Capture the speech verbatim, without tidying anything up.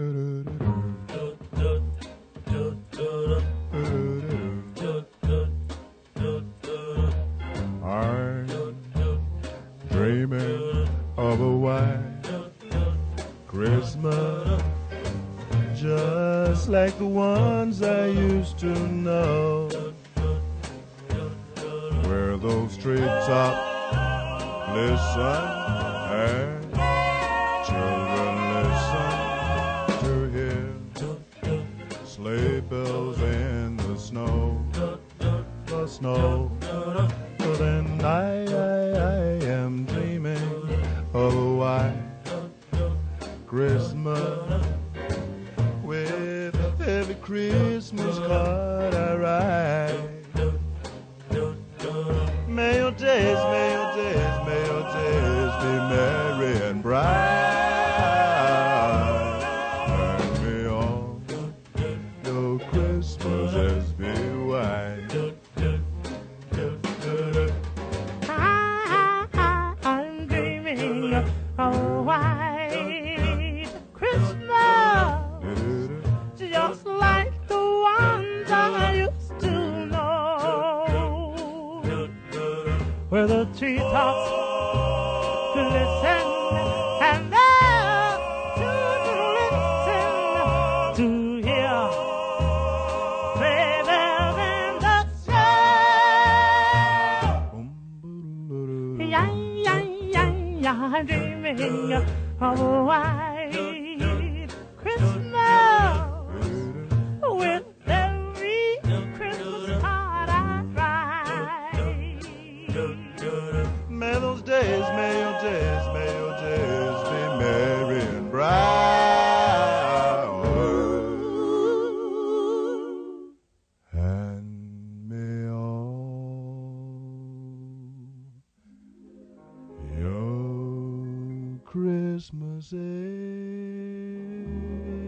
I'm dreaming of a white Christmas, just like the ones I used to know, where those treetops listen and children listen to hear sleigh bells in the snow, the snow. And I, I, I am dreaming of a white Christmas, with every Christmas card I write. May your days, may your days, may your days be merry and bright, and may all your Christmases be white. Oh, white Christmas, just like the ones I used to know, where the treetops glisten and the children listen to hear. I'm dreaming of a white Christmas, with every Christmas card I write. May those days, may your days, may your days be merry and bright, and may all your Christmas Eve.